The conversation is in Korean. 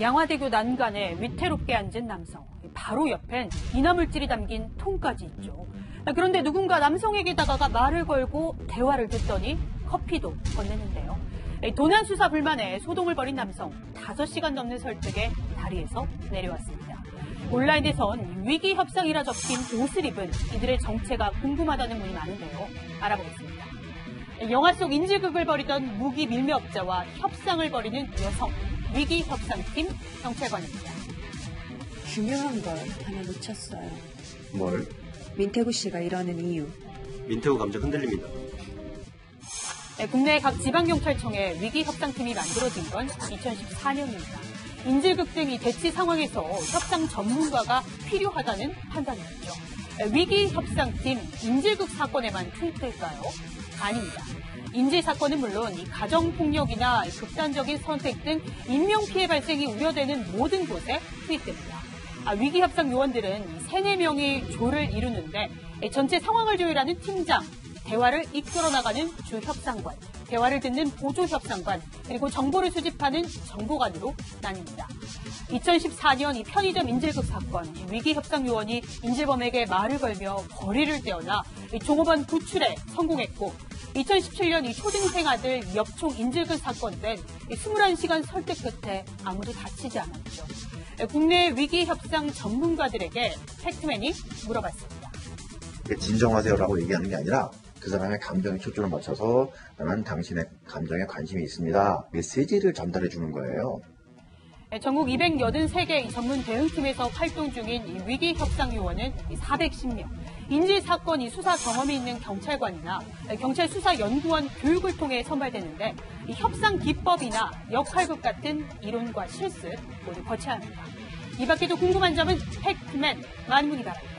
양화대교 난간에 위태롭게 앉은 남성, 바로 옆엔 인화물질이 담긴 통까지 있죠. 그런데 누군가 남성에게 다가가 말을 걸고 대화를 듣더니 커피도 건네는데요. 도난 수사 불만에 소동을 벌인 남성, 5시간 넘는 설득에 다리에서 내려왔습니다. 온라인에선 위기 협상이라 적힌 옷을 입은 이들의 정체가 궁금하다는 분이 많은데요. 알아보겠습니다. 영화 속 인질극을 벌이던 무기 밀매업자와 협상을 벌이는 여성, 위기 협상팀 경찰관입니다. 중요한 걸 하나 놓쳤어요. 뭘? 민태구 씨가 이러는 이유. 민태구 감정 흔들립니다. 네, 국내 각 지방경찰청에 위기 협상팀이 만들어진 건 2014년입니다. 인질극 등이 대치 상황에서 협상 전문가가 필요하다는 판단이었죠. 위기 협상팀 인질극 사건에만 투입될까요? 아닙니다. 인질 사건은 물론 가정폭력이나 극단적인 선택 등 인명피해 발생이 우려되는 모든 곳에 투입됩니다. 위기협상 요원들은 3, 4명이 조를 이루는데 전체 상황을 조율하는 팀장, 대화를 이끌어나가는 주협상관, 대화를 듣는 보조협상관, 그리고 정보를 수집하는 정보관으로 나뉩니다. 2014년 이 편의점 인질극 사건, 위기협상 요원이 인질범에게 말을 걸며 거리를 떼어나 종업원 구출에 성공했고, 2017년 이 초등생 아들 엽총 인질극 사건 된 21시간 설득 끝에 아무도 다치지 않았죠. 국내 위기 협상 전문가들에게 팩트맨이 물어봤습니다. 진정하세요라고 얘기하는 게 아니라 그 사람의 감정에 초점을 맞춰서 나는 당신의 감정에 관심이 있습니다. 메시지를 전달해 주는 거예요. 전국 283개 전문 대응팀에서 활동 중인 위기 협상 요원은 410명. 인질 사건 수사 경험이 있는 경찰관이나 경찰 수사 연구원 교육을 통해 선발되는데 협상 기법이나 역할극 같은 이론과 실습 모두 거쳐야 합니다. 이 밖에도 궁금한 점은 팩트맨 많이 문의 바랍니다.